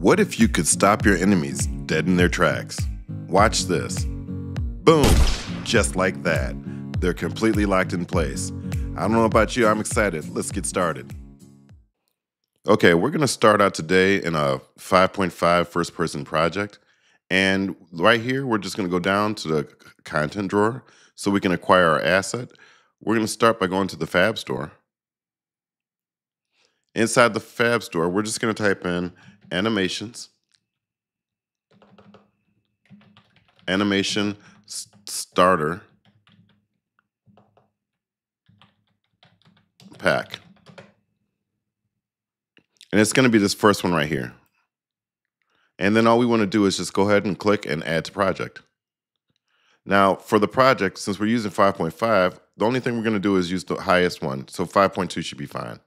What if you could stop your enemies dead in their tracks? Watch this. Boom! Just like that. They're completely locked in place. I don't know about you, I'm excited. Let's get started. Okay, we're gonna start out today in a 5.5 first-person project. And right here, we're just gonna go down to the content drawer so we can acquire our asset. We're gonna start by going to the Fab Store. Inside the Fab Store, we're just gonna type in Animations, Animation Starter Pack. And it's gonna be this first one right here. And then all we wanna do is just go ahead and click and add to project. Now, for the project, since we're using 5.5, the only thing we're gonna do is use the highest one, so 5.2 should be fine.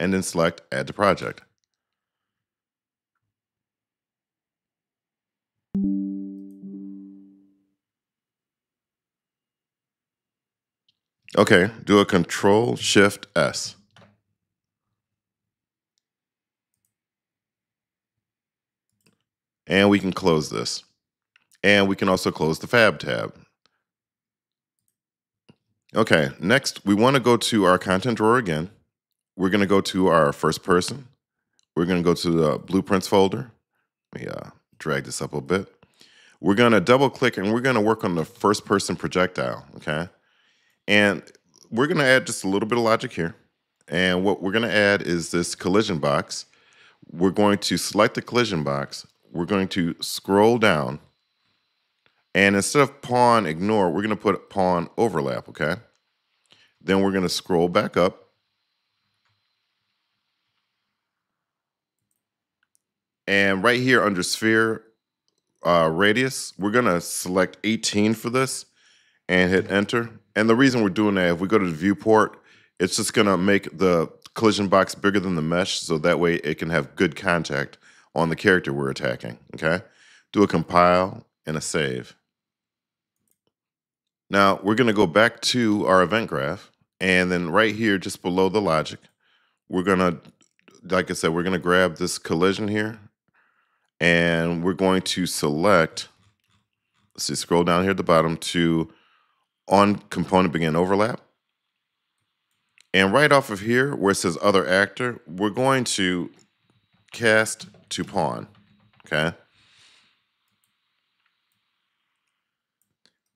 And then select Add to Project. Okay, do a Control-Shift-S. And we can close this. And we can also close the Fab tab. Okay, next we want to go to our content drawer again. We're going to go to our first person. We're going to go to the Blueprints folder. Let me drag this up a bit. We're going to double click and we're going to work on the first person projectile, okay? And we're going to add just a little bit of logic here. And what we're going to add is this collision box. We're going to select the collision box. We're going to scroll down. And instead of pawn ignore, we're going to put pawn overlap, okay? Then we're going to scroll back up. And right here under sphere radius, we're going to select 18 for this and hit enter. And the reason we're doing that, if we go to the viewport, it's just going to make the collision box bigger than the mesh so that way it can have good contact on the character we're attacking, okay? Do a compile and a save. Now, we're going to go back to our event graph, and then right here just below the logic, we're going to, like I said, we're going to grab this collision here. And we're going to select, let's see, scroll down here at the bottom to on component begin overlap. And right off of here, where it says other actor, we're going to cast to pawn, okay?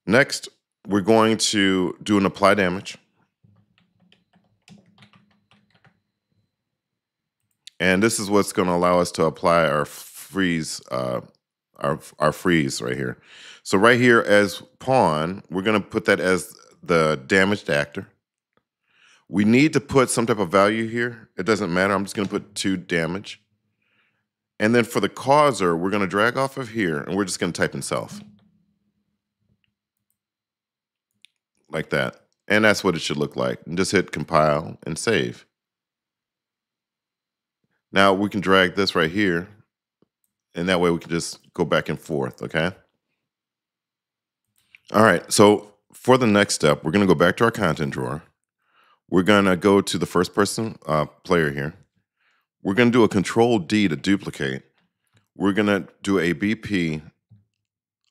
Next, we're going to do an apply damage. And this is what's going to allow us to apply our freeze, our freeze right here. So right here as pawn, we're going to put that as the damaged actor. We need to put some type of value here. It doesn't matter. I'm just going to put 2 damage. And then for the causer, we're going to drag off of here, and we're just going to type in self. Like that. And that's what it should look like. And just hit compile and save. Now we can drag this right here, and that way we can just go back and forth, okay? All right, so for the next step, we're gonna go back to our content drawer. We're gonna go to the first person player here. We're gonna do a Control D to duplicate. We're gonna do a BP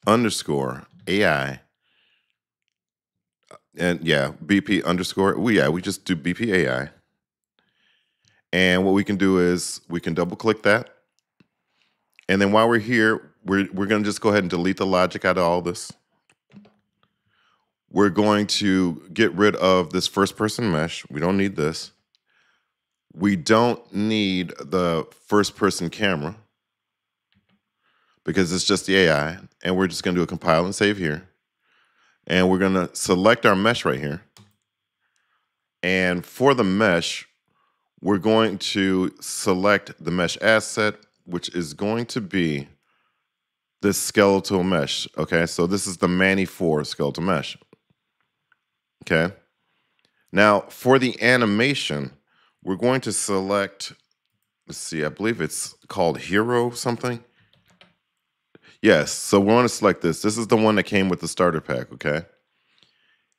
underscore AI. And yeah, BP underscore, we just do BP AI. And what we can do is we can double click that. And then while we're here, we're going to just go ahead and delete the logic out of all this. We're going to get rid of this first person mesh. We don't need this. We don't need the first person camera because it's just the AI. And we're just going to do a compile and save here. And we're going to select our mesh right here. And for the mesh, we're going to select the mesh asset, which is going to be this skeletal mesh, okay? So this is the Manny 4 skeletal mesh, okay? Now, for the animation, we're going to select, let's see, I believe it's called Hero something. Yes, so we want to select this. This is the one that came with the starter pack, okay?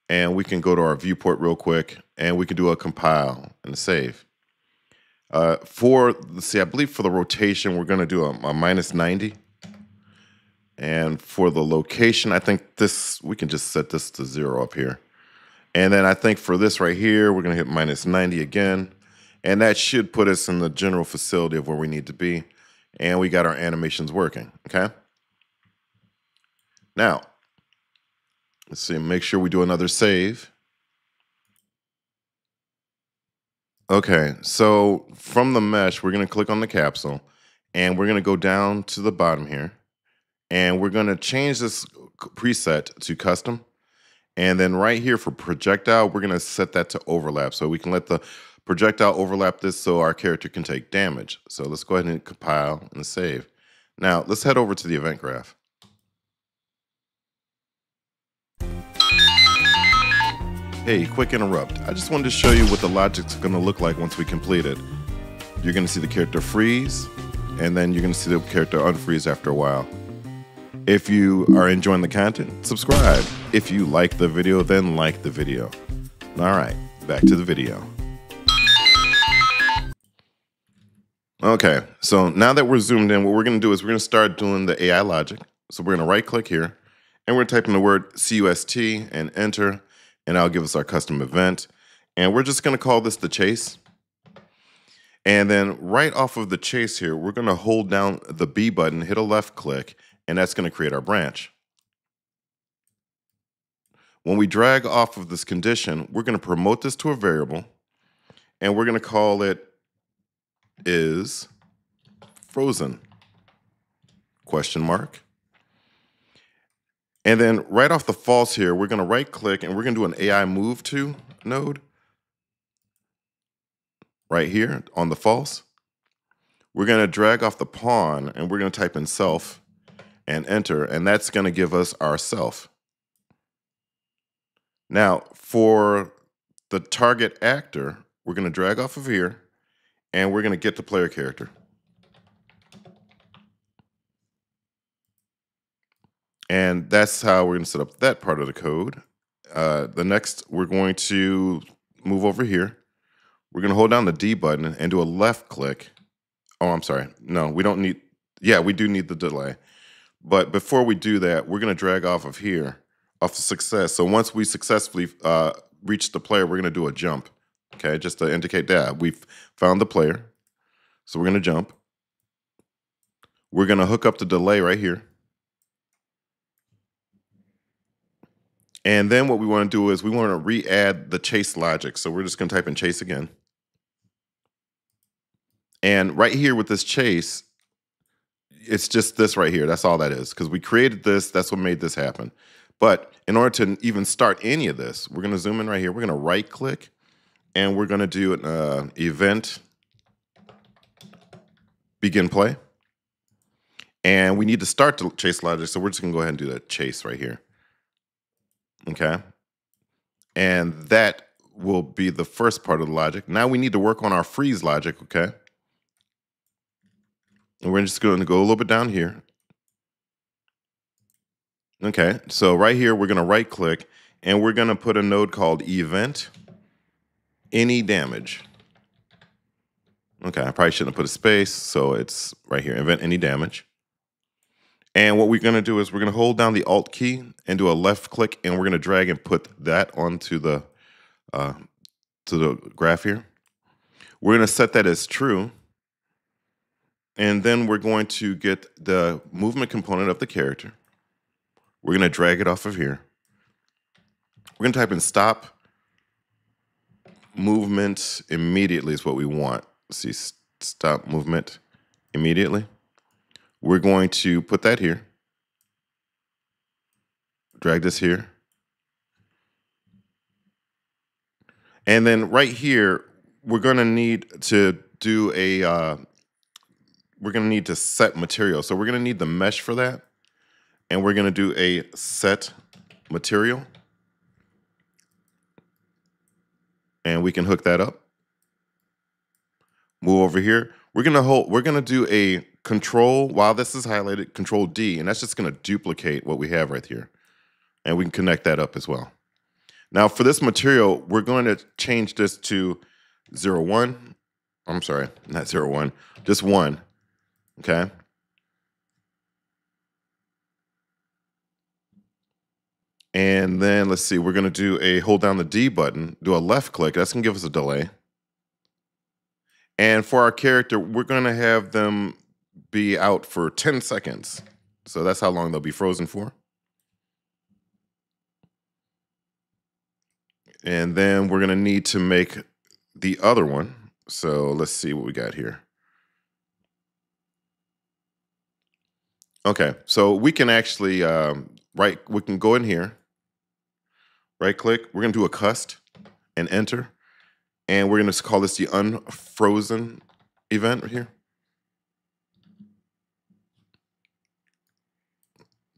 And we can go to our viewport real quick, and we can do a compile and a save. For, let's see, I believe for the rotation, we're going to do a minus 90. And for the location, I think this, we can just set this to 0 up here. And then I think for this right here, we're going to hit minus 90 again. And that should put us in the general facility of where we need to be. And we got our animations working, okay? Now, let's see, make sure we do another save. Okay, so from the mesh, we're going to click on the capsule, and we're going to go down to the bottom here, and we're going to change this preset to custom. And then right here for projectile, we're going to set that to overlap, so we can let the projectile overlap this so our character can take damage. So let's go ahead and compile and save. Now, let's head over to the event graph. Hey, quick interrupt. I just wanted to show you what the logic's gonna look like once we complete it. You're gonna see the character freeze, and then you're gonna see the character unfreeze after a while. If you are enjoying the content, subscribe. If you like the video, then like the video. All right, back to the video. Okay, so now that we're zoomed in, what we're gonna do is we're gonna start doing the AI logic. So we're gonna right click here, and we're typing the word CUST and enter. And I'll give us our custom event. And we're just going to call this the chase. And then right off of the chase here, we're going to hold down the B button, hit a left click, and that's going to create our branch. When we drag off of this condition, we're going to promote this to a variable. And we're going to call it is frozen, question mark. And then right off the false here, we're going to right click and we're going to do an AI move to node right here on the false. We're going to drag off the pawn and we're going to type in self and enter, and that's going to give us our self. Now for the target actor, we're going to drag off of here and we're going to get the player character. And that's how we're going to set up that part of the code. The next, we're going to move over here. We're going to hold down the D button and do a left click. Oh, I'm sorry. No, we don't need, yeah, we do need the delay. But before we do that, we're going to drag off of here, off the success. So once we successfully reach the player, we're going to do a jump, okay, just to indicate that we've found the player. So we're going to jump. We're going to hook up the delay right here. And then what we want to do is we want to re-add the chase logic. So we're just going to type in chase again. And right here with this chase, it's just this right here. That's all that is. Because we created this. That's what made this happen. But in order to even start any of this, we're going to zoom in right here. We're going to right click. And we're going to do an event begin play. And we need to start the chase logic. So we're just going to go ahead and do that chase right here. Okay, and that will be the first part of the logic. Now we need to work on our freeze logic, okay? And we're just going to go a little bit down here. Okay, so right here, we're going to right click, and we're going to put a node called event any damage. Okay, I probably shouldn't have put a space, so it's right here, event any damage. And what we're going to do is we're going to hold down the Alt key and do a left click, and we're going to drag and put that onto the to the graph here. We're going to set that as true, and then we're going to get the movement component of the character. We're going to drag it off of here. We're going to type in stop movement immediately is what we want. Let's see, stop movement immediately. We're going to put that here, drag this here. And then right here, we're gonna need to do a, we're gonna need to set material. So we're gonna need the mesh for that. And we're gonna do a set material. And we can hook that up. Move over here. We're gonna do a control, while this is highlighted, control D, and that's just going to duplicate what we have right here. And we can connect that up as well. Now for this material, we're going to change this to 0, 1. I'm sorry, not 0, 1, just 1, okay? And then let's see, we're gonna do a hold down the D button, do a left click, that's gonna give us a delay. And for our character, we're gonna have them be out for 10 seconds. So that's how long they'll be frozen for. And then we're gonna need to make the other one. So let's see what we got here. Okay, so we can actually, we can go in here, right click, we're gonna do a cust and enter. And we're gonna call this the unfrozen event right here.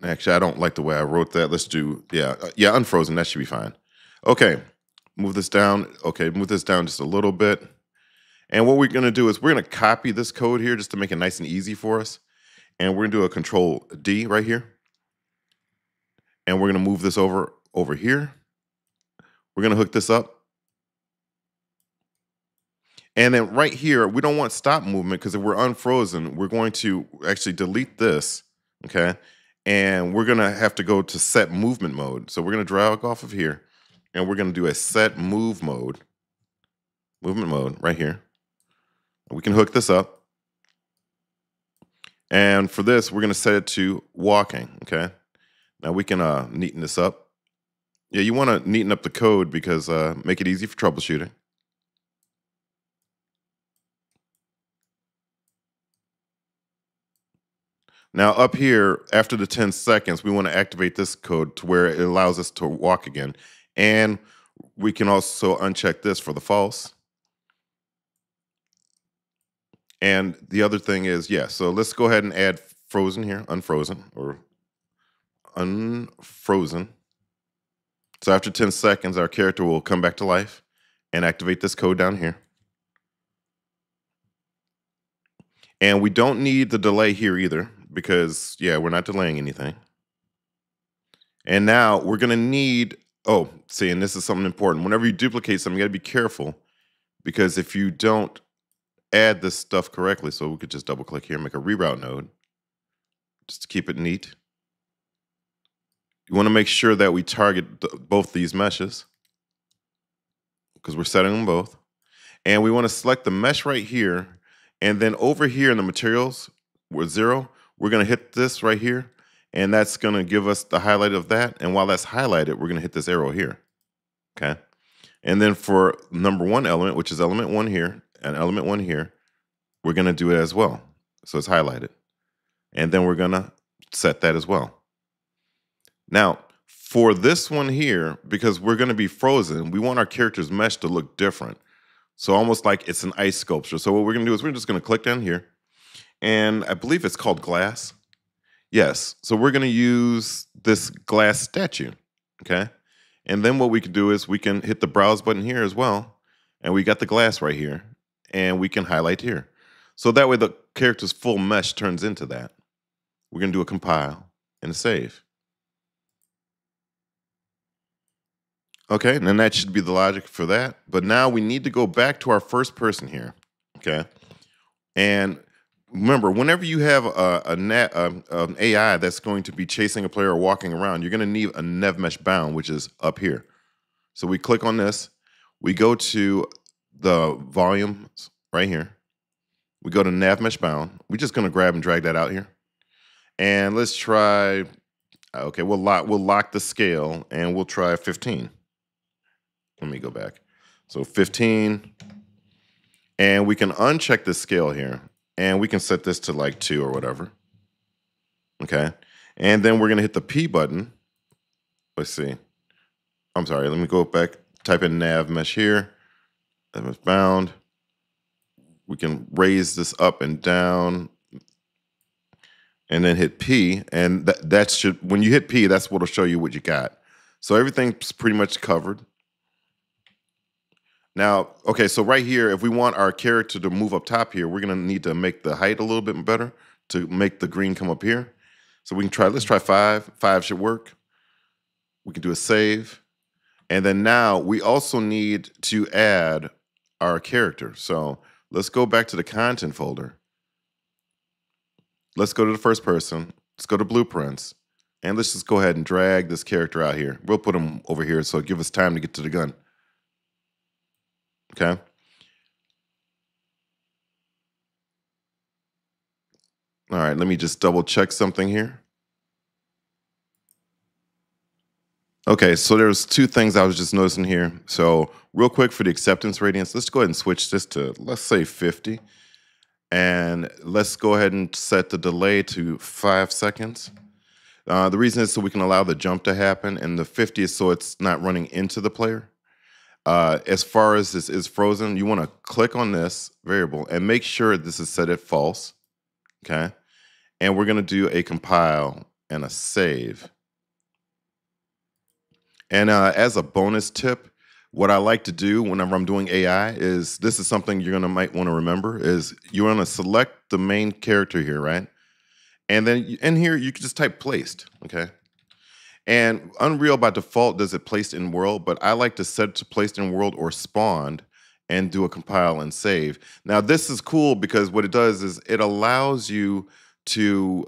Actually, I don't like the way I wrote that. Let's do, yeah, unfrozen, that should be fine. Okay, move this down. Okay, move this down just a little bit. And what we're gonna do is we're gonna copy this code here just to make it nice and easy for us. And we're gonna do a control D right here. And we're gonna move this over here. We're gonna hook this up. And then right here, we don't want stop movement because if we're unfrozen, we're going to actually delete this, okay? And we're gonna have to go to set movement mode. So we're gonna drag off of here and we're gonna do a set move mode, movement mode right here. We can hook this up. And for this, we're gonna set it to walking, okay? Now we can neaten this up. Yeah, you wanna neaten up the code because make it easy for troubleshooting. Now up here, after the 10 seconds, we want to activate this code to where it allows us to walk again. And we can also uncheck this for the false. And the other thing is, yeah, so let's go ahead and add frozen here, unfrozen, or unfrozen. So after 10 seconds, our character will come back to life and activate this code down here. And we don't need the delay here either, because yeah, we're not delaying anything. And now we're gonna need, oh, see, and this is something important. Whenever you duplicate something, you gotta be careful because if you don't add this stuff correctly, so we could just double click here and make a reroute node, just to keep it neat. You wanna make sure that we target both these meshes because we're setting them both. And we wanna select the mesh right here and then over here in the materials, with 0, we're gonna hit this right here, and that's gonna give us the highlight of that, and while that's highlighted, we're gonna hit this arrow here, okay? And then for number 1 element, which is element 1 here, and element 1 here, we're gonna do it as well, so it's highlighted. And then we're gonna set that as well. Now, for this one here, because we're gonna be frozen, we want our character's mesh to look different, so almost like it's an ice sculpture. So what we're gonna do is we're just gonna click down here, and I believe it's called glass. Yes, so we're gonna use this glass statue, okay? And then what we can do is we can hit the browse button here as well, and we got the glass right here, and we can highlight here. So that way the character's full mesh turns into that. We're gonna do a compile and a save. Okay, and then that should be the logic for that, but now we need to go back to our first person here, okay? And remember, whenever you have an AI that's going to be chasing a player or walking around, you're going to need a NavMesh bound, which is up here. So we click on this. We go to the volume right here. We go to NavMesh bound. We're just going to grab and drag that out here. And let's try, okay, we'll lock the scale, and we'll try 15. Let me go back. So 15. And we can uncheck the scale here. And we can set this to like 2 or whatever. Okay. And then we're going to hit the P button. Let's see. I'm sorry. Let me go back. Type in NavMesh here. NavMesh bound. We can raise this up and down. And then hit P. And that should, when you hit P, that's what will show you what you got. So everything's pretty much covered. Now, okay, so right here, if we want our character to move up top here, we're gonna need to make the height a little bit better to make the green come up here. So we can try, let's try 5. 5 should work. We can do a save. And then now we also need to add our character. So Let's go back to the content folder. Let's go to the first person. Let's go to Blueprints. And let's just go ahead and drag this character out here. We'll put him over here so give us time to get to the gun. Okay. All right, let me just double check something here. Okay, so there's two things I was just noticing here. So real quick for the acceptance radius, let's go ahead and switch this to, let's say 50. And let's go ahead and set the delay to 5 seconds. The reason is so we can allow the jump to happen, and the 50 is so it's not running into the player. As far as this is frozen, you want to click on this variable and make sure this is set at false. Okay, and we're going to do a compile and a save. And as a bonus tip, what I like to do whenever I'm doing AI is, this is something you're gonna might want to remember, is you want to select the main character here, right? And then in here you can just type placed, okay? And Unreal by default does it placed in world, but I like to set it to placed in world or spawned and do a compile and save. Now this is cool because what it does is it allows you to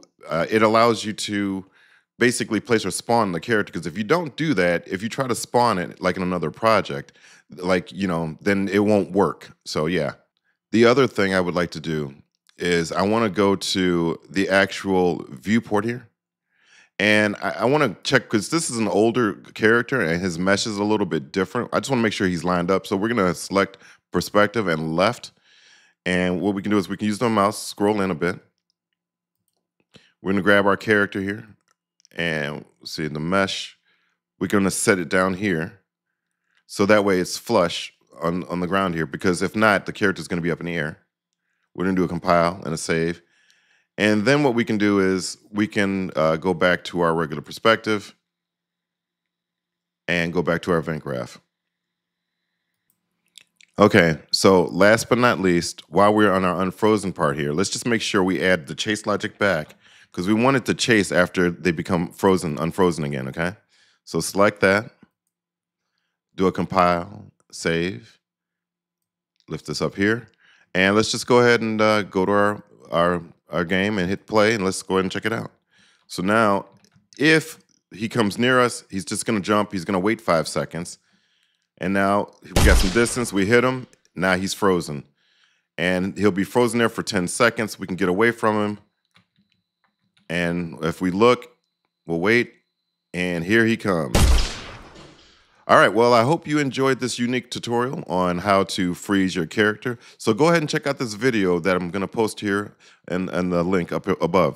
basically place or spawn the character, because if you don't do that, if you try to spawn it like in another project, like, you know, then it won't work. So yeah. The other thing I would like to do is I want to go to the actual viewport here. And I want to check, because this is an older character and his mesh is a little bit different. I just want to make sure he's lined up. So we're going to select perspective and left. And what we can do is we can use the mouse, scroll in a bit. We're going to grab our character here. And see the mesh, we're going to set it down here. So that way it's flush on the ground here, because if not, the character's going to be up in the air. We're going to do a compile and a save. And then what we can do is we can go back to our regular perspective and go back to our event graph. Okay, so last but not least, while we're on our unfrozen part here, let's just make sure we add the chase logic back, because we want it to chase after they become frozen, unfrozen again, okay? So select that, do a compile, save, lift this up here, and let's just go ahead and go to our game and hit play, and let's go ahead and check it out. So now, if he comes near us, he's just gonna jump, he's gonna wait 5 seconds, and now we got some distance, we hit him, now he's frozen. And he'll be frozen there for 10 seconds, we can get away from him, and if we look, we'll wait, and here he comes. All right, well, I hope you enjoyed this unique tutorial on how to freeze your character. So go ahead and check out this video that I'm going to post here and the link up above.